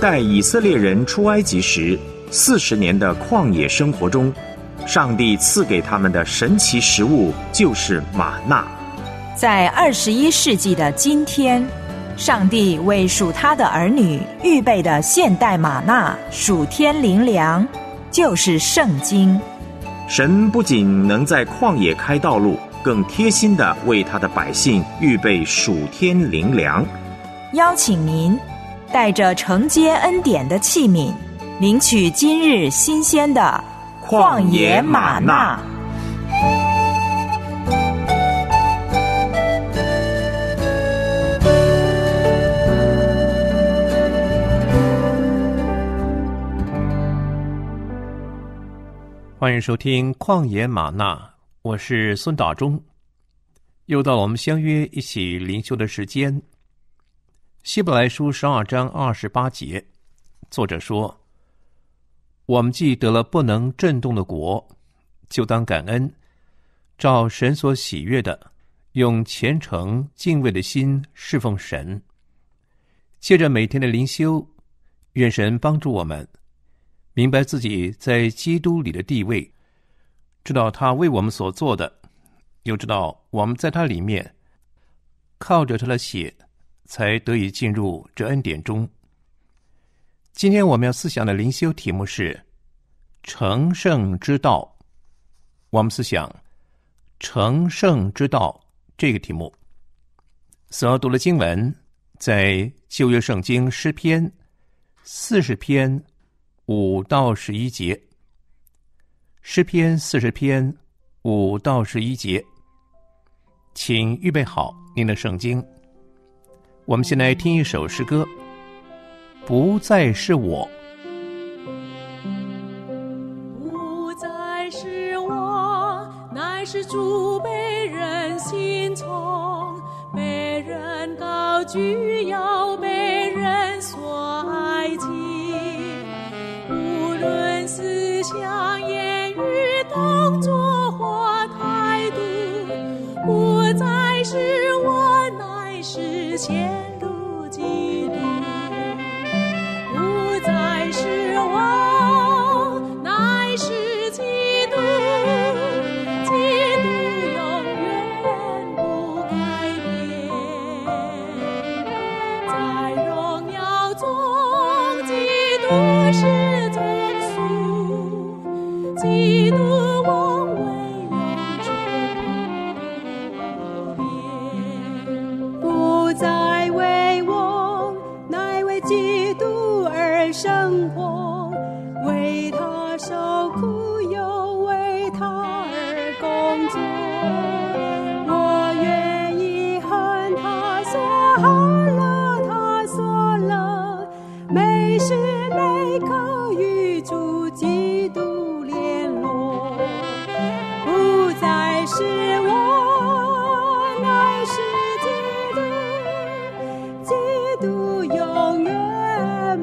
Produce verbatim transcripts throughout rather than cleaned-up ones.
带以色列人出埃及时四十年的旷野生活中，上帝赐给他们的神奇食物就是玛纳。在二十一世纪的今天，上帝为属他的儿女预备的现代玛纳属天灵粮就是圣经。神不仅能在旷野开道路，更贴心地为他的百姓预备属天灵粮。邀请您带着承接恩典的器皿，领取今日新鲜的旷野玛纳。欢迎收听旷野玛纳，我是孙大中。又到我们相约一起灵修的时间。希伯来书十二章二十八节，作者说：我们既得了不能震动的国，就当感恩，照神所喜悦的，用虔诚敬畏的心侍奉神。借着每天的灵修，愿神帮助我们明白自己在基督里的地位，知道他为我们所做的，又知道我们在他里面靠着他的血才得以进入这恩典中。今天我们要思想的灵修题目是成圣之道。我们思想成圣之道这个题目。所要读的经文在旧约圣经诗篇四十篇五到十一节。诗篇四十篇五到十一节。请预备好您的圣经。我们先来听一首诗歌，不再是我。不再是我，乃是主被人心从，被人高举，要被人所爱敬。无论思想、言语、动作或态度，不再是我，乃是前路基督。乃是我，乃是基督，基督永远不改变。在荣耀中，基督是总数，基督我唯有主。不再为我，乃为基督而生活，为他受苦，又为他而工作。我愿意恨他所恨，乐他所乐，每时每刻与主基督联络。不再是我，乃是基督，基督永远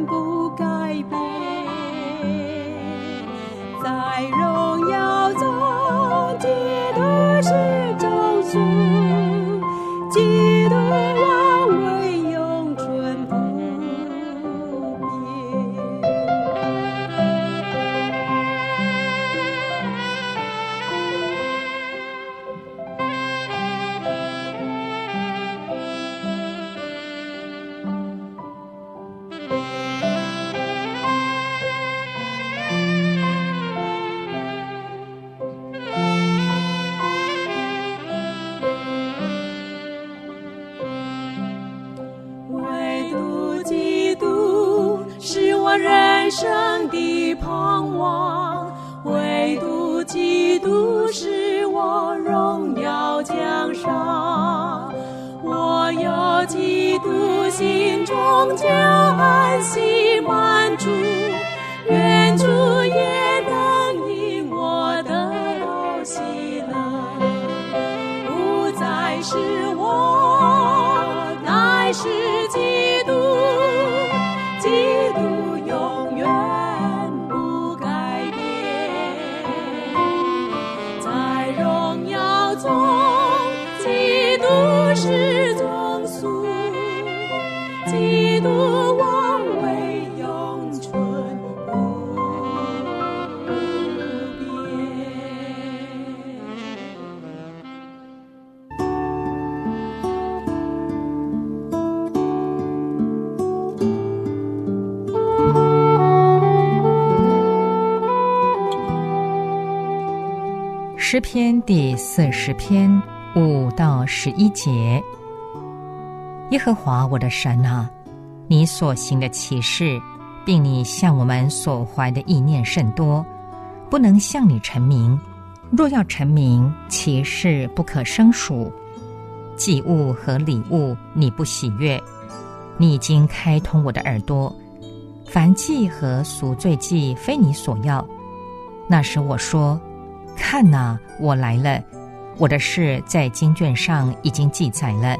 不改变，在荣耀中，基督是中枢，基督王位永存不变。人生的盼望，唯独基督是我荣耀奖赏。我有基督，心中就安息满足，愿主也能因我得到喜乐。不再是我，乃是基督，基督永远不改变，在荣耀中，基督是中枢，基督王唯有。诗篇第四十篇五到十一节。耶和华我的神啊，你所行的奇事，并你向我们所怀的意念甚多，不能向你陈明。若要陈明，其事不可胜数。祭物和礼物你不喜悦，你已经开通我的耳朵。凡祭和赎罪祭非你所要。那时我说，看哪，我来了，我的事在经卷上已经记载了。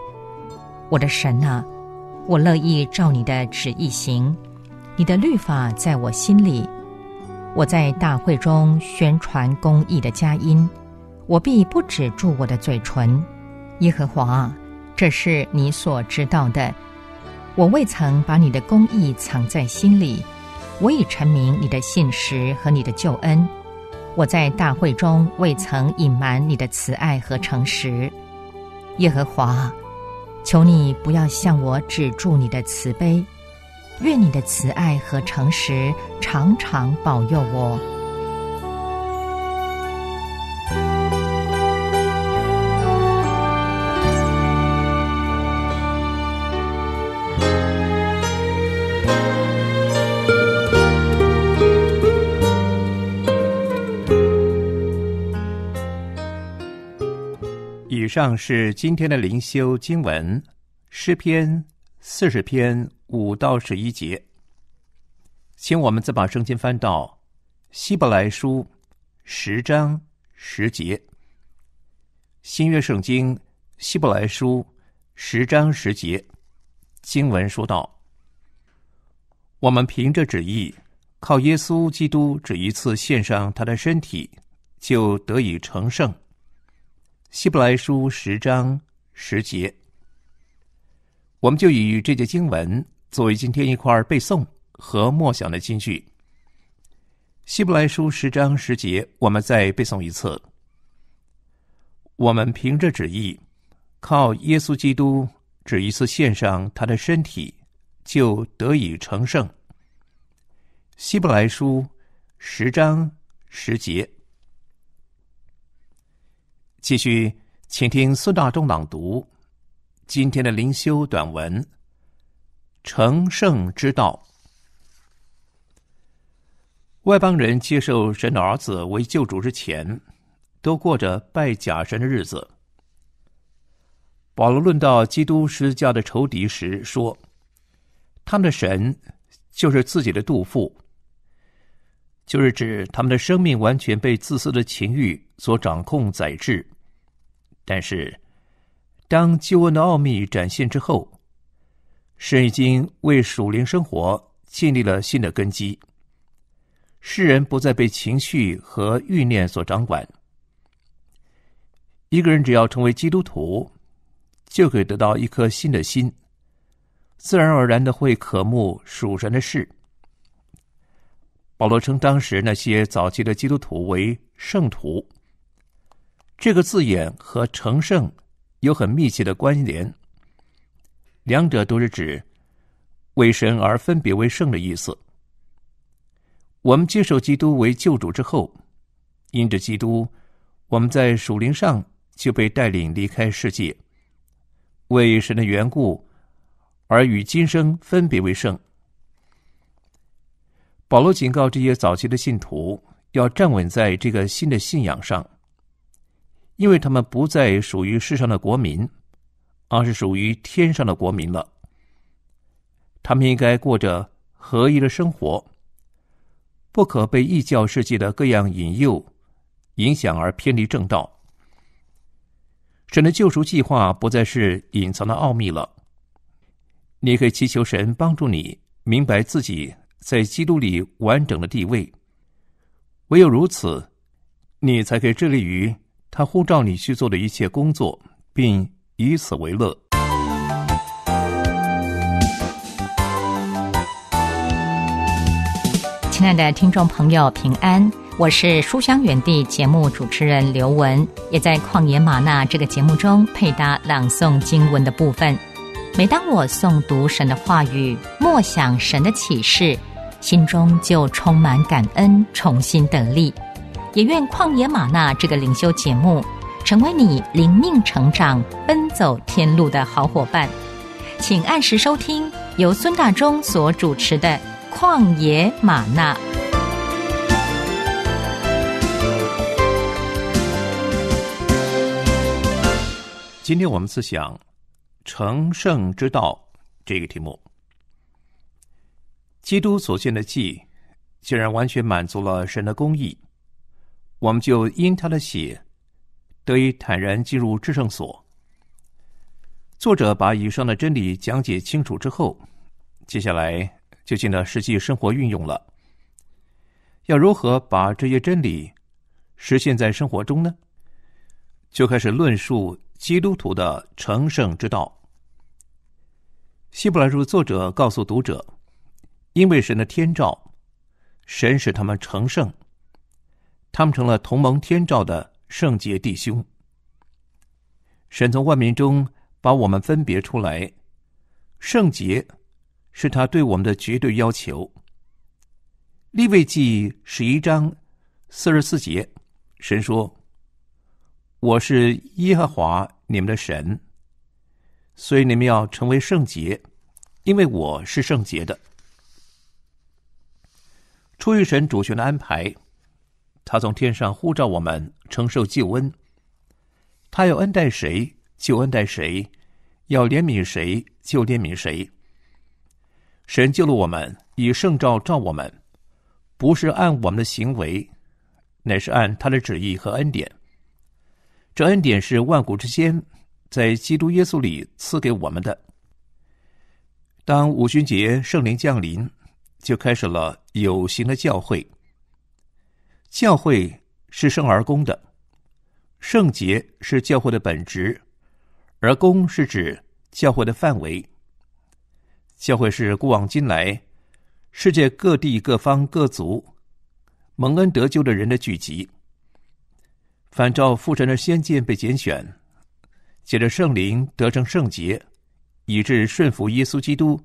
我的神啊，我乐意照你的旨意行，你的律法在我心里。我在大会中宣传公义的佳音，我必不止住我的嘴唇。耶和华，这是你所知道的，我未曾把你的公义藏在心里。我已陈明你的信实和你的救恩，我在大会中未曾隐瞒你的慈爱和诚实。耶和华，求你不要向我止住你的慈悲，愿你的慈爱和诚实常常保佑我。以上是今天的灵修经文，诗篇四十篇五到十一节。请我们再把圣经翻到希伯来书十章十节。新约圣经希伯来书十章十节经文说道：我们凭着旨意，靠耶稣基督只一次献上他的身体，就得以成圣。希伯来书十章十节。我们就以这节经文作为今天一块背诵和默想的金句。希伯来书十章十节，我们再背诵一次。我们凭着旨意，靠耶稣基督只一次献上他的身体，就得以成圣。希伯来书十章十节。继续，请听孙大中朗读今天的灵修短文，成圣之道。外邦人接受神的儿子为救主之前，都过着拜假神的日子。保罗论到基督十字架的仇敌时说，他们的神就是自己的肚腹，就是指他们的生命完全被自私的情欲所掌控宰制。但是当救恩的奥秘展现之后，神已经为属灵生活建立了新的根基。世人不再被情绪和欲念所掌管。一个人只要成为基督徒，就可以得到一颗新的心，自然而然的会渴慕属神的事。保罗称当时那些早期的基督徒为圣徒。这个字眼和成圣有很密切的关联，两者都是指为神而分别为圣的意思。我们接受基督为救主之后，因着基督，我们在属灵上就被带领离开世界，为神的缘故而与今生分别为圣。保罗警告这些早期的信徒要站稳在这个新的信仰上，因为他们不再属于世上的国民，而是属于天上的国民了。他们应该过着合一的生活，不可被异教世界的各样引诱影响而偏离正道。神的救赎计划不再是隐藏的奥秘了，你可以祈求神帮助你明白自己在基督里完整的地位。唯有如此，你才可以致力于他呼召你去做的一切工作，并以此为乐。亲爱的听众朋友，平安，我是书香园地节目主持人刘文，也在旷野玛纳这个节目中配搭朗诵经文的部分。每当我诵读神的话语，默想神的启示，心中就充满感恩，重新得力。也愿旷野玛纳这个灵修节目成为你灵命成长奔走天路的好伙伴，请按时收听由孙大中所主持的旷野玛纳。今天我们思想成圣之道这个题目。基督所献的祭既然完全满足了神的公义，我们就因他的血得以坦然进入至圣所。作者把以上的真理讲解清楚之后，接下来就进了实际生活运用了。要如何把这些真理实现在生活中呢？就开始论述基督徒的成圣之道。希伯来书作者告诉读者，因为神的天召，神使他们成圣，他们成了同盟天召的圣洁弟兄。神从万民中把我们分别出来，圣洁是他对我们的绝对要求。利未记十一章四十四节，神说：“我是耶和华你们的神，所以你们要成为圣洁，因为我是圣洁的。”出于神主权的安排，他从天上呼召我们承受救恩，他要恩待谁就恩待谁，要怜悯谁就怜悯谁。神救了我们，以圣召召我们，不是按我们的行为，乃是按他的旨意和恩典。这恩典是万古之先在基督耶稣里赐给我们的。当五旬节圣灵降临，就开始了有形的教会。教会是圣而公的，圣洁是教会的本质，而公是指教会的范围。教会是古往今来世界各地各方各族蒙恩得救的人的聚集，反照父神的先见被拣选，借着圣灵得成圣洁，以致顺服耶稣基督，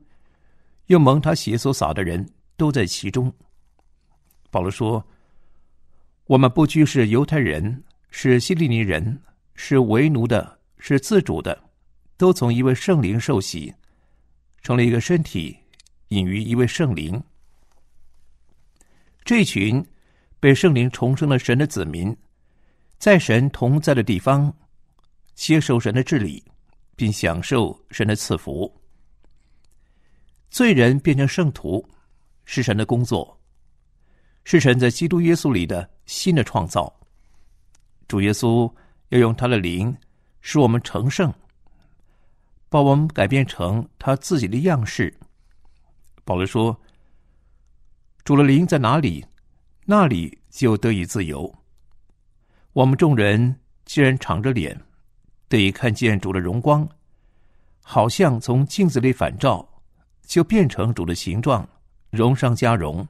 又蒙他血所洒的人都在其中。保罗说，我们不拘是犹太人，是希利尼人，是为奴的，是自主的，都从一位圣灵受洗，成了一个身体，隐于一位圣灵。这群被圣灵重生的神的子民，在神同在的地方接受神的治理，并享受神的赐福。罪人变成圣徒是神的工作，是神在基督耶稣里的新的创造。主耶稣要用他的灵使我们成圣，把我们改变成他自己的样式。保罗说，主的灵在哪里，那里就得以自由。我们众人既然敞着脸得以看见主的荣光，好像从镜子里反照，就变成主的形状，荣上加荣，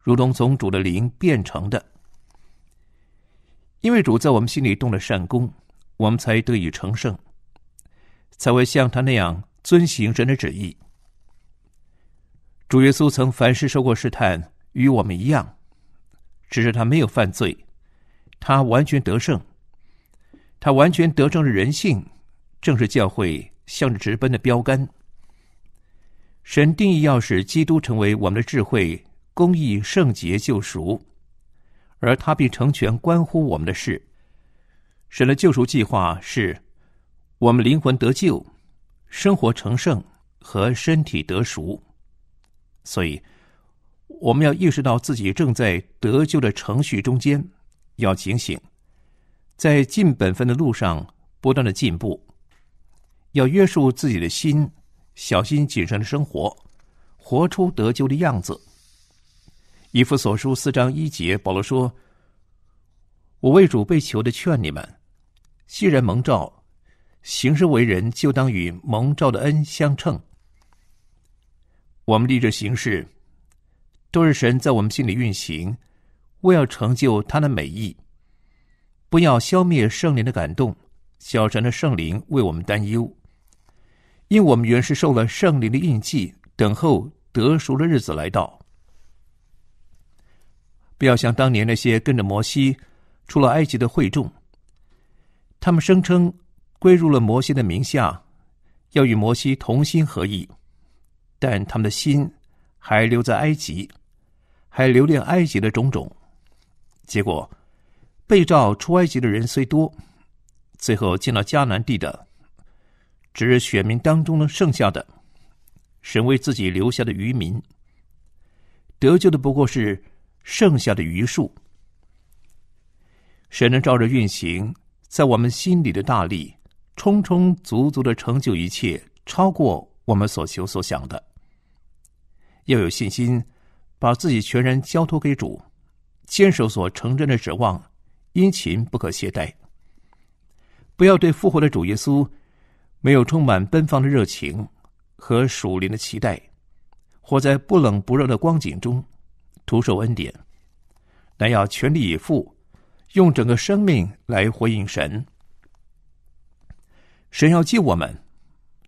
如同从主的灵变成的。因为主在我们心里动了善功，我们才得以成圣，才会像他那样遵行神的旨意。主耶稣曾凡事受过试探，与我们一样，只是他没有犯罪，他完全得胜。他完全得胜的人性，正是教会向着直奔的标杆。神定义要使基督成为我们的智慧、公义、圣洁、救赎，而他必成全关乎我们的事。神的救赎计划是我们灵魂得救，生活成圣和身体得赎。所以我们要意识到自己正在得救的程序中间，要警醒，在尽本分的路上不断的进步，要约束自己的心，小心谨慎的生活，活出得救的样子。以弗所书四章一节，保罗说，我为主被囚的劝你们，既然蒙召，行事为人就当与蒙召的恩相称。我们立志行事，都是神在我们心里运行，为要成就他的美意。不要消灭圣灵的感动，小神的圣灵为我们担忧，因我们原是受了圣灵的印记，等候得赎的日子来到。不要像当年那些跟着摩西出了埃及的会众，他们声称归入了摩西的名下，要与摩西同心合意，但他们的心还留在埃及，还留恋埃及的种种。结果被召出埃及的人虽多，最后进了迦南地的只是选民当中的剩下的，神为自己留下的渔民。得救的不过是剩下的余数。神能照着运行在我们心里的大力，充充足足的成就一切，超过我们所求所想的。要有信心，把自己全然交托给主，坚守所成真的指望，殷勤不可懈怠。不要对复活的主耶稣没有充满奔放的热情和属灵的期待，活在不冷不热的光景中，徒受恩典，乃要全力以赴，用整个生命来回应神。神要救我们，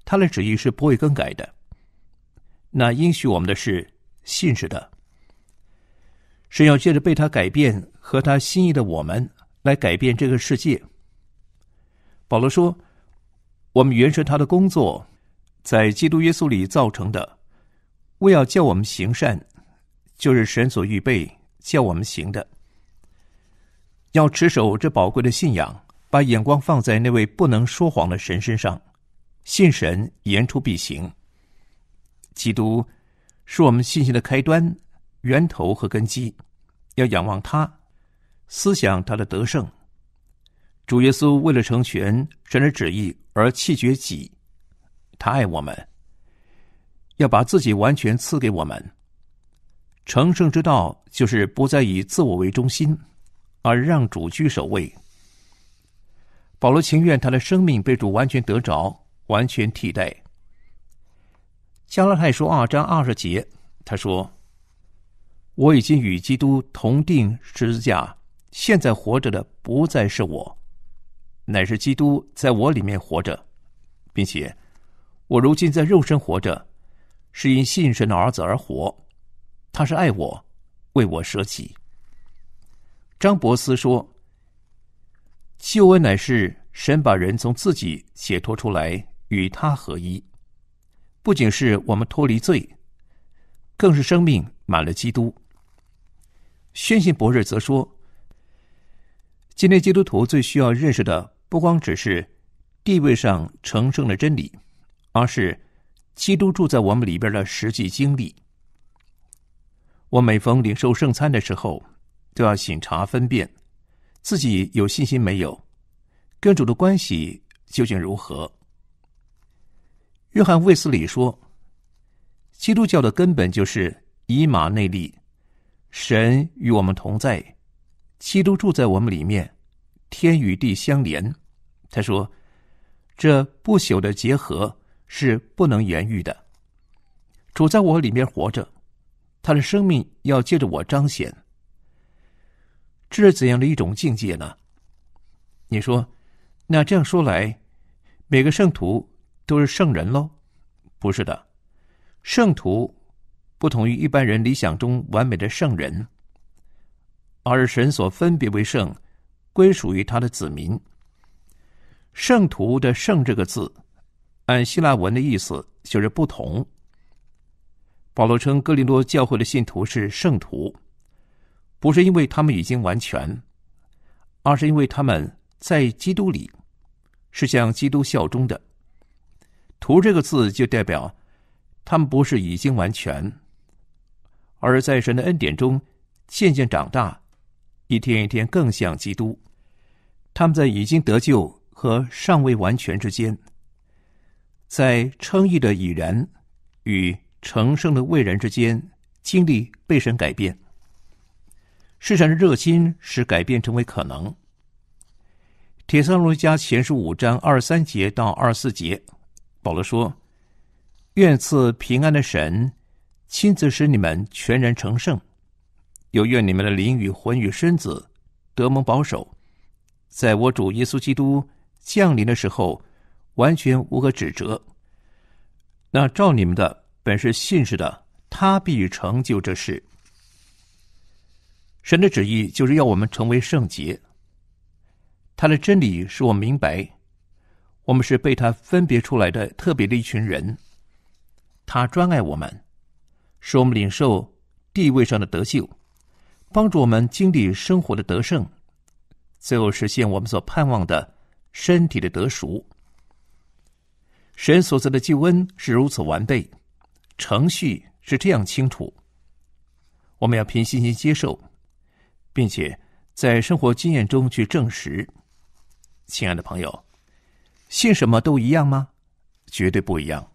他的旨意是不会更改的。那应许我们的是信实的。神要借着被他改变和他心意的我们，来改变这个世界。保罗说，我们原是他的工作，在基督耶稣里造成的，为要叫我们行善，就是神所预备叫我们行的。要持守这宝贵的信仰，把眼光放在那位不能说谎的神身上，信神言出必行。基督是我们信心的开端、源头和根基，要仰望他，思想他的得胜。主耶稣为了成全神的旨意而弃绝己，他爱我们，要把自己完全赐给我们。成圣之道就是不再以自我为中心，而让主居首位。保罗情愿他的生命被主完全得着，完全替代。加拉太书二章二十节，他说，我已经与基督同定十字架，现在活着的不再是我，乃是基督在我里面活着，并且我如今在肉身活着，是因信神的儿子而活，他是爱我，为我舍己。张伯斯说，救恩乃是神把人从自己解脱出来，与他合一，不仅是我们脱离罪，更是生命满了基督。宣信博士则说，今天基督徒最需要认识的，不光只是地位上成圣的真理，而是基督住在我们里边的实际经历。我每逢领受圣餐的时候，都要省察分辨自己有信心没有，跟主的关系究竟如何。约翰卫斯理说，基督教的根本就是以马内利，神与我们同在，基督住在我们里面，天与地相连。他说，这不朽的结合是不能言喻的。主在我里面活着，他的生命要借着我彰显。这是怎样的一种境界呢？你说，那这样说来，每个圣徒都是圣人喽？不是的，圣徒不同于一般人理想中完美的圣人，而是神所分别为圣，归属于他的子民。圣徒的圣这个字，按希腊文的意思就是不同。保罗称哥林多教会的信徒是圣徒，不是因为他们已经完全，而是因为他们在基督里，是向基督效忠的。徒这个字就代表他们不是已经完全，而在神的恩典中渐渐长大，一天一天更像基督。他们在已经得救和尚未完全之间，在称义的已然与成圣的未然之间，经历被神改变。世上的热心使改变成为可能。帖撒罗尼迦前书五章二十三节到二十四节，保罗说，愿赐平安的神亲自使你们全然成圣，又愿你们的灵与魂与身子得蒙保守，在我主耶稣基督降临的时候完全无可指责。那照你们的本是信实的，他必成就这事。神的旨意就是要我们成为圣洁。他的真理使我们明白，我们是被他分别出来的特别的一群人。他专爱我们，使我们领受地位上的得救，帮助我们经历生活的得胜，最后实现我们所盼望的身体的得赎。神所赐的救恩是如此完备，程序是这样清楚，我们要凭信心接受，并且在生活经验中去证实。亲爱的朋友，信什么都一样吗？绝对不一样。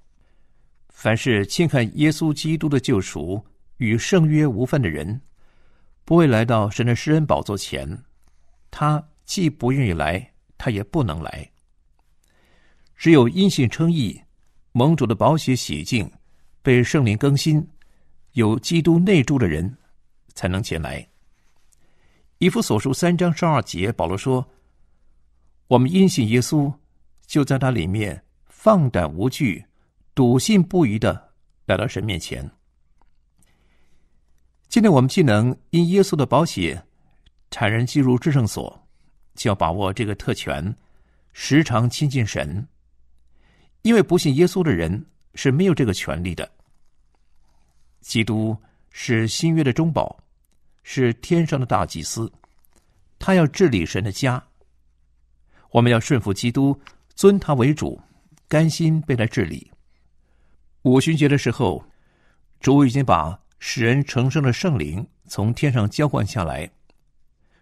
凡是轻看耶稣基督的救赎与圣约无分的人，不会来到神的施恩宝座前，他既不愿意来，他也不能来。只有因信称义，蒙主的宝血洗净，被圣灵更新，有基督内住的人才能前来。以弗所书三章十二节，保罗说，我们因信耶稣，就在他里面放胆无惧，笃信不疑的来到神面前。今天我们既能因耶稣的宝血坦然进入至圣所，就要把握这个特权，时常亲近神。因为不信耶稣的人是没有这个权利的。基督是新约的中保，是天上的大祭司，他要治理神的家。我们要顺服基督，尊他为主，甘心被他治理。五旬节的时候，主已经把使人成圣的圣灵从天上交换下来，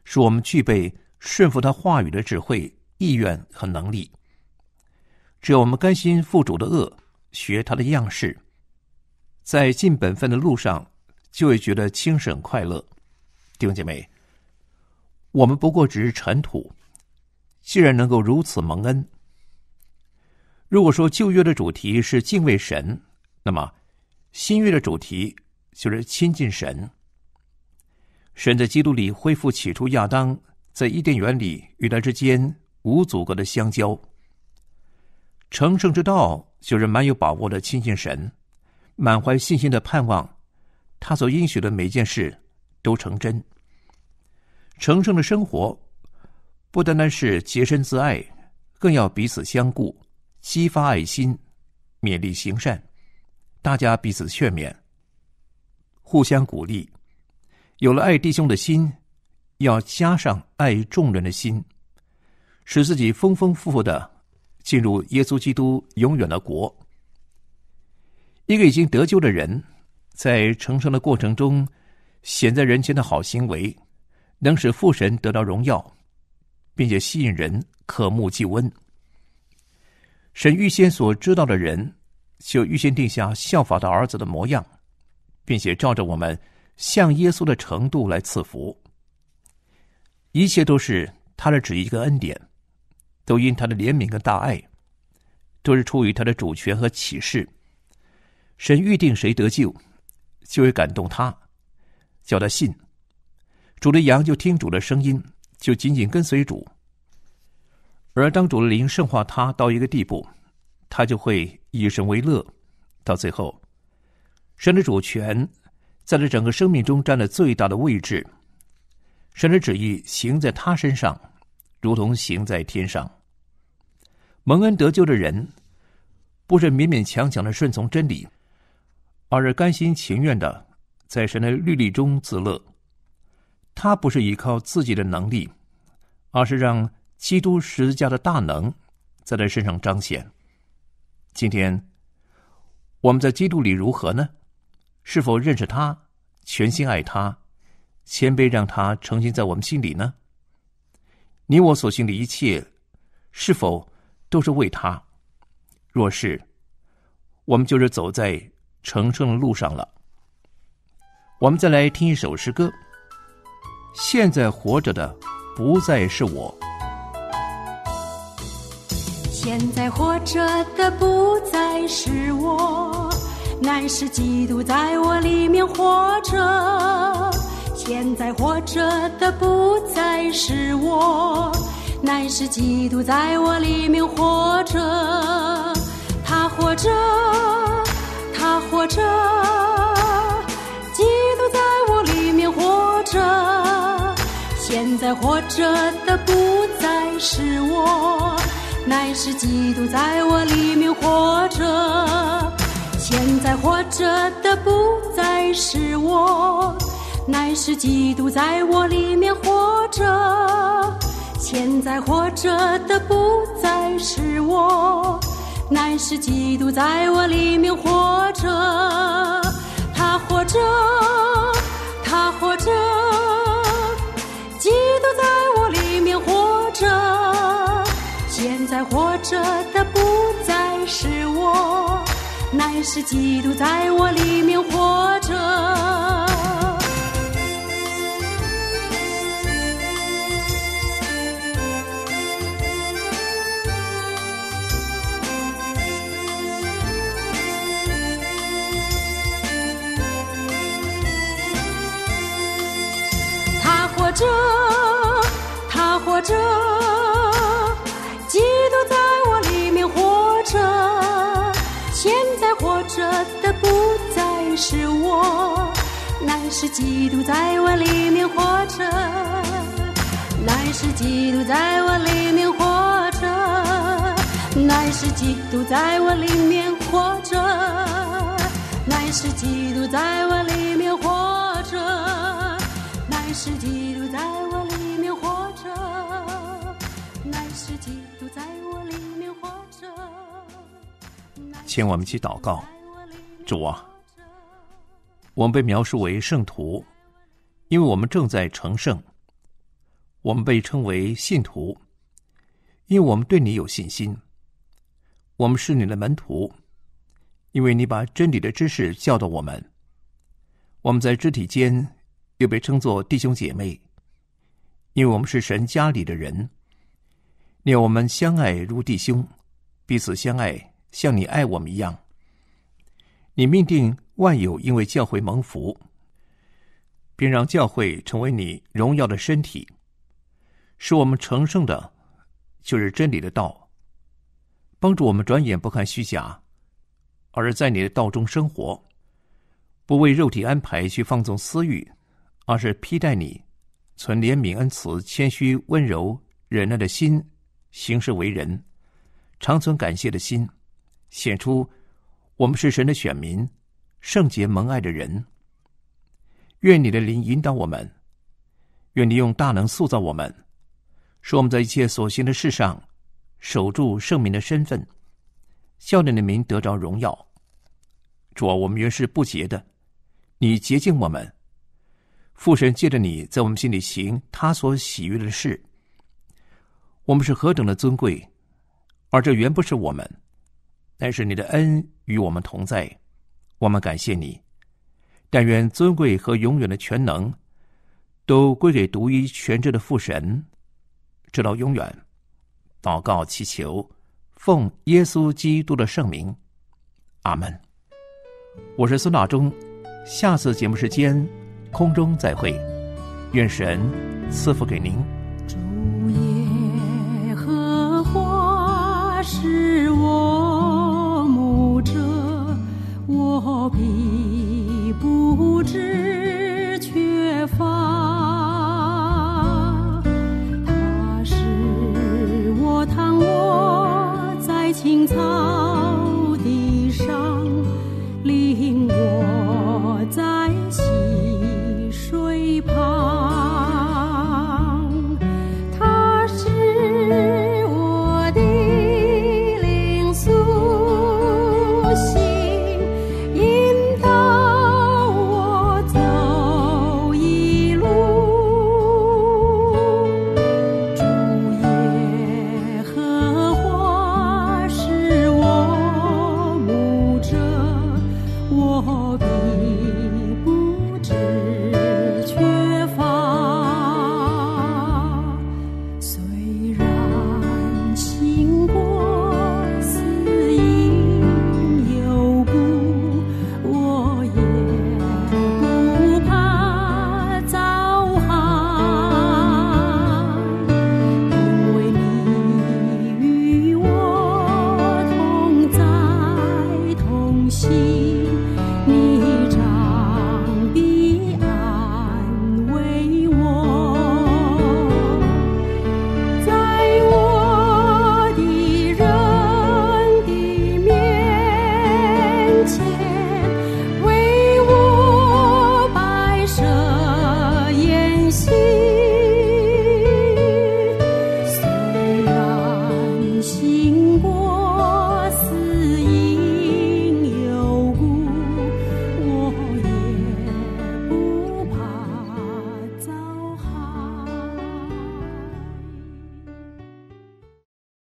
使我们具备顺服他话语的智慧、意愿和能力。只要我们甘心负主的恶，学他的样式，在尽本分的路上就会觉得轻省快乐。弟兄姐妹，我们不过只是尘土，既然能够如此蒙恩，如果说旧约的主题是敬畏神，那么新约的主题就是亲近神。神在基督里恢复起初亚当在伊甸园里与他之间无阻隔的相交。成圣之道就是蛮有把握的亲近神，满怀信心的盼望他所应许的每件事都成真。成圣的生活不单单是洁身自爱，更要彼此相顾，激发爱心，勉励行善，大家彼此劝勉，互相鼓励。有了爱弟兄的心，要加上爱众人的心，使自己丰丰富富的进入耶稣基督永远的国。一个已经得救的人，在成圣的过程中显在人前的好行为，能使父神得到荣耀，并且吸引人渴慕救恩。神预先所知道的人，就预先定下效法的儿子的模样，并且照着我们像耶稣的程度来赐福。一切都是他的旨意跟恩典，都因他的怜悯跟大爱，都是出于他的主权和启示。神预定谁得救，就会感动他，叫他信。主的羊就听主的声音，就紧紧跟随主。而当主的灵圣化他到一个地步，他就会以神为乐。到最后，神的主权在这整个生命中占了最大的位置。神的旨意行在他身上，如同行在天上。蒙恩得救的人，不是勉勉强强的顺从真理，而是甘心情愿的在神的律例中自乐。他不是依靠自己的能力，而是让基督十字架的大能在他身上彰显。今天我们在基督里如何呢？是否认识他，全心爱他，谦卑让他成心在我们心里呢？你我所行的一切是否都是为他？若是，我们就是走在成圣的路上了。我们再来听一首诗歌，现在活着的不再是我。现在活着的不再是我，乃是基督在我里面活着。现在活着的不再是我，乃是基督在我里面活着。他活着，他活着，基督在我里面活着。活着的不再是我，乃是基督在我里面活着。现在活着的不再是我，乃是基督在我里面活着。现在活着的不再是我，乃是基督在我里面活着。他活着，他活着，基督在我里面活着。现在活着的不再是我，乃是基督在我里面活着。这他活着，基督在我里面活着。现在活着的不再是我，乃是基督在我里面活着，乃是基督在我里面活着，乃是基督在我里面活着，乃是基督在我里面活着，乃是基督在我里面活着，乃是基督在我里面活着。请我们去祷告。主啊，我们被描述为圣徒，因为我们正在成圣；我们被称为信徒，因为我们对你有信心；我们是你的门徒，因为你把真理的知识教导我们。我们在肢体间又被称作弟兄姐妹，因为我们是神家里的人。你要我们相爱如弟兄，彼此相爱，像你爱我们一样。你命定万有因为教会蒙福，并让教会成为你荣耀的身体。使我们成圣的就是真理的道，帮助我们转眼不看虚假，而在你的道中生活，不为肉体安排去放纵私欲，而是披戴你，存怜悯恩慈、谦虚温柔、忍耐的心，行事为人，常存感谢的心，显出我们是神的选民，圣洁蒙爱的人。愿你的灵引导我们，愿你用大能塑造我们，使我们在一切所行的事上守住圣民的身份，叫你的名得着荣耀。主啊，我们原是不洁的，你洁净我们。父神借着你在我们心里行他所喜悦的事，我们是何等的尊贵，而这原不是我们，乃是你的恩与我们同在。我们感谢你，但愿尊贵和永远的全能都归给独一全知的父神，直到永远。祷告祈求，奉耶稣基督的圣名，阿们。我是孙大中，下次节目时间空中再会，愿神赐福给您。